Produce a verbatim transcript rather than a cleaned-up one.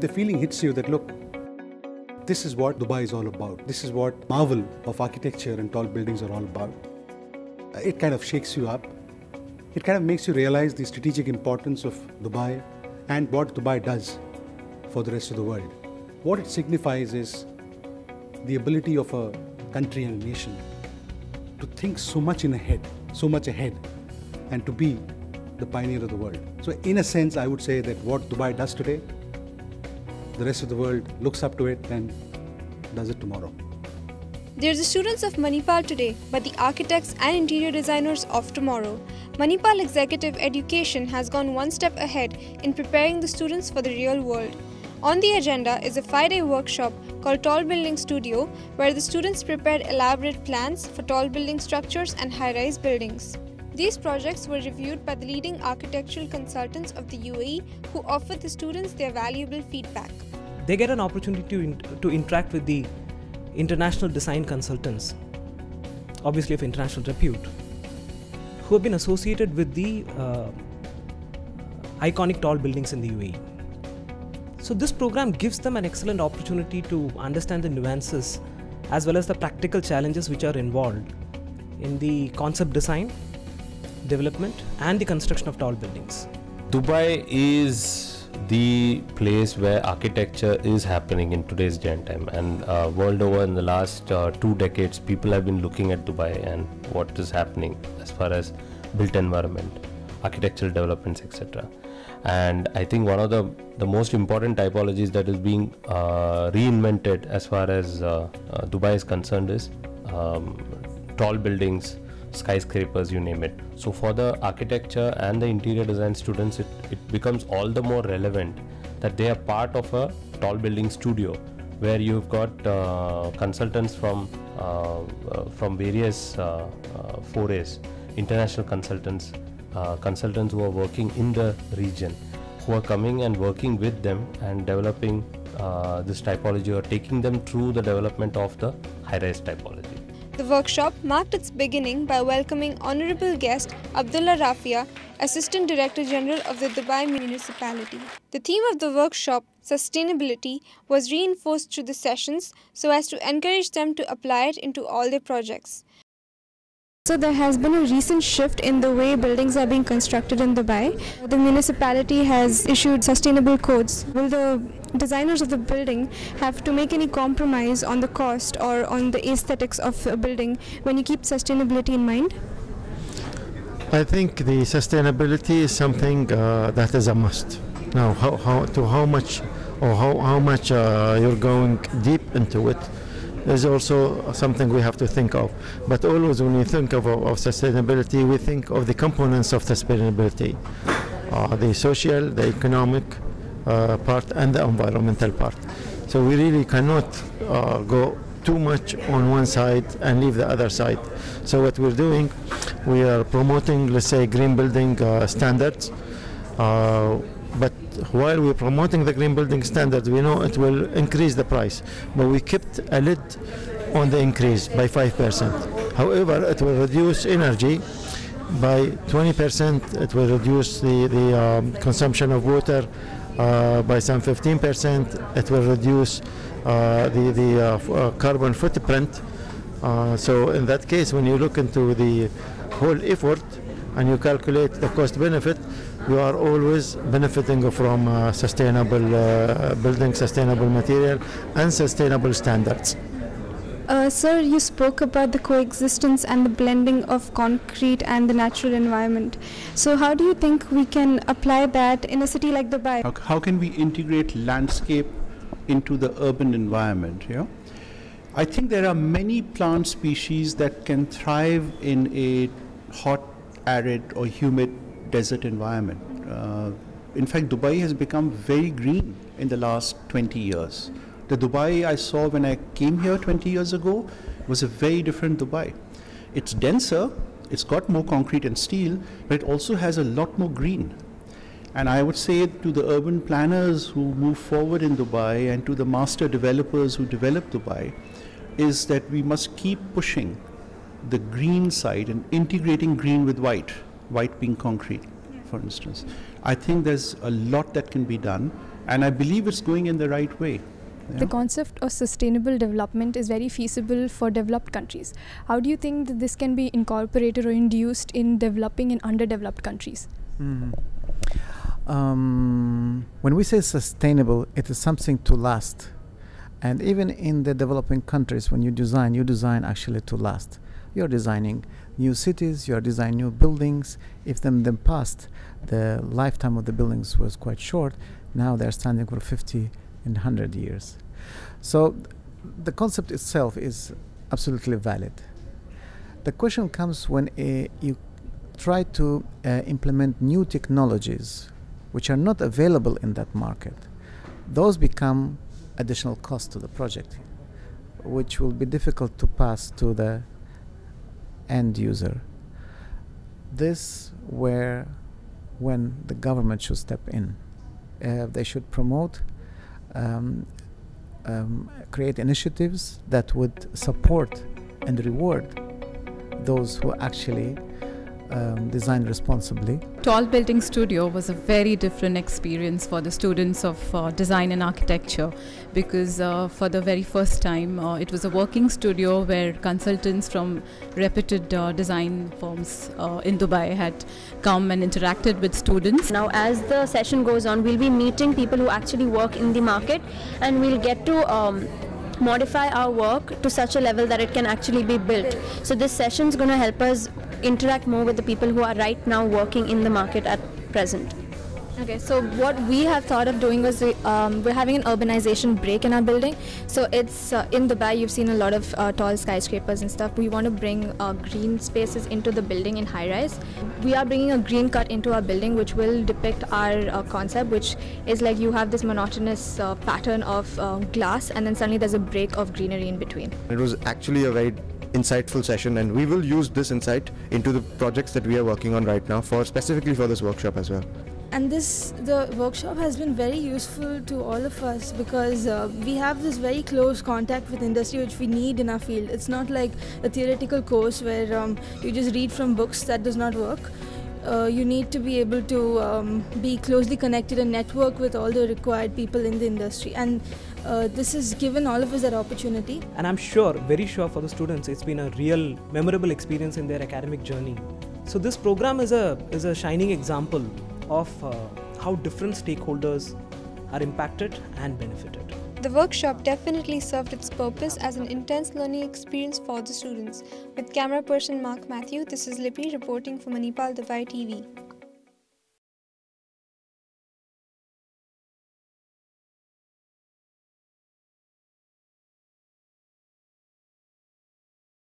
The feeling hits you that, look, this is what Dubai is all about. This is what marvel of architecture and tall buildings are all about. It kind of shakes you up. It kind of makes you realize the strategic importance of Dubai and what Dubai does for the rest of the world. What it signifies is the ability of a country and a nation to think so much in ahead, so much ahead, and to be the pioneer of the world. So in a sense, I would say that what Dubai does today, the rest of the world looks up to it and does it tomorrow. They're the students of Manipal today, but the architects and interior designers of tomorrow. Manipal Executive Education has gone one step ahead in preparing the students for the real world. On the agenda is a five-day workshop called Tall Building Studio, where the students prepared elaborate plans for tall building structures and high-rise buildings. These projects were reviewed by the leading architectural consultants of the U A E, who offered the students their valuable feedback. They get an opportunity to, in to interact with the international design consultants, obviously of international repute, who have been associated with the uh, iconic tall buildings in the U A E. So this program gives them an excellent opportunity to understand the nuances as well as the practical challenges which are involved in the concept design, development and the construction of tall buildings. Dubai is the place where architecture is happening in today's day and time, and uh, world over in the last uh, two decades people have been looking at Dubai and what is happening as far as built environment, architectural developments, et cetera. And I think one of the, the most important typologies that is being uh, reinvented as far as uh, uh, Dubai is concerned is um, tall buildings, skyscrapers, you name it. So for the architecture and the interior design students, it, it becomes all the more relevant that they are part of a tall building studio where you've got uh, consultants from, uh, uh, from various uh, uh, forays, international consultants, Uh, consultants who are working in the region, who are coming and working with them and developing uh, this typology or taking them through the development of the high-rise typology. The workshop marked its beginning by welcoming honorable guest Abdullah Rafia, Assistant Director General of the Dubai Municipality. The theme of the workshop, sustainability, was reinforced through the sessions so as to encourage them to apply it into all their projects. So there has been a recent shift in the way buildings are being constructed in Dubai. The municipality has issued sustainable codes. Will the designers of the building have to make any compromise on the cost or on the aesthetics of a building when you keep sustainability in mind? I think the sustainability is something uh, that is a must. Now, how, how, to how much or how, how much uh, you're going deep into it is also something we have to think of. But always when we think of, of, of sustainability, we think of the components of sustainability, uh, the social, the economic uh, part and the environmental part. So we really cannot uh, go too much on one side and leave the other side. So what we're doing, we are promoting, let's say, green building uh, standards. Uh, but while we're promoting the green building standards, we know it will increase the price, but we kept a lid on the increase by five percent. However, it will reduce energy by twenty percent, it will reduce the, the um, consumption of water uh, by some fifteen percent, it will reduce uh, the, the uh, uh, carbon footprint. Uh, so in that case, when you look into the whole effort and you calculate the cost benefit, you are always benefiting from uh, sustainable uh, building, sustainable material and sustainable standards. Uh, sir, you spoke about the coexistence and the blending of concrete and the natural environment. So how do you think we can apply that in a city like Dubai? How, how can we integrate landscape into the urban environment? Yeah? I think there are many plant species that can thrive in a hot, arid or humid desert environment. Uh, in fact, Dubai has become very green in the last twenty years. The Dubai I saw when I came here twenty years ago was a very different Dubai. It's denser, it's got more concrete and steel, but it also has a lot more green. And I would say to the urban planners who move forward in Dubai and to the master developers who develop Dubai is that we must keep pushing the green side and integrating green with white. White being concrete. Yes. for instance. I think there's a lot that can be done, and I believe it's going in the right way. Yeah. The concept of sustainable development is very feasible for developed countries. How do you think that this can be incorporated or induced in developing and underdeveloped countries? Mm. Um, when we say sustainable, it is something to last. And even in the developing countries, when you design, you design actually to last. You're designing new cities, you're designing new buildings. If in the past, the lifetime of the buildings was quite short, now they're standing for fifty and one hundred years. So the concept itself is absolutely valid. The question comes when uh, you try to uh, implement new technologies which are not available in that market. Those become additional cost to the project, which will be difficult to pass to the end user. This where when the government should step in. Uh, they should promote, um, um, create initiatives that would support and reward those who actually Um, design responsibly. Tall Building Studio was a very different experience for the students of uh, design and architecture, because uh, for the very first time uh, it was a working studio where consultants from reputed uh, design firms uh, in Dubai had come and interacted with students. Now as the session goes on, we'll be meeting people who actually work in the market, and we'll get to um, modify our work to such a level that it can actually be built. So this session is going to help us interact more with the people who are right now working in the market at present. Okay, so what we have thought of doing was we, um, we're having an urbanization break in our building. So it's uh, in Dubai, you've seen a lot of uh, tall skyscrapers and stuff. We want to bring uh, green spaces into the building in high rise. We are bringing a green cut into our building, which will depict our uh, concept, which is like you have this monotonous uh, pattern of uh, glass, and then suddenly there's a break of greenery in between. It was actually a very insightful session, and we will use this insight into the projects that we are working on right now, for specifically for this workshop as well. And this, the workshop has been very useful to all of us, because uh, we have this very close contact with industry which we need in our field. It's not like a theoretical course where um, you just read from books. That does not work. Uh, you need to be able to um, be closely connected and network with all the required people in the industry. And uh, this has given all of us that opportunity. And I'm sure, very sure for the students, it's been a real memorable experience in their academic journey. So this program is a, is a shining example of uh, how different stakeholders are impacted and benefited. The workshop definitely served its purpose as an intense learning experience for the students. With camera person Mark Mathew, this is Lippi reporting for Manipal Dubai T V.